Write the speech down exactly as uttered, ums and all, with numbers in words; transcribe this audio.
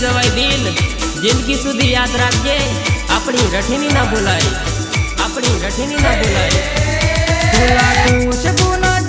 जवाय दिल जिंदगी सुधी याद रखिए अपनी रठनी ना भुलाए अपनी रठनी ना भुलाए।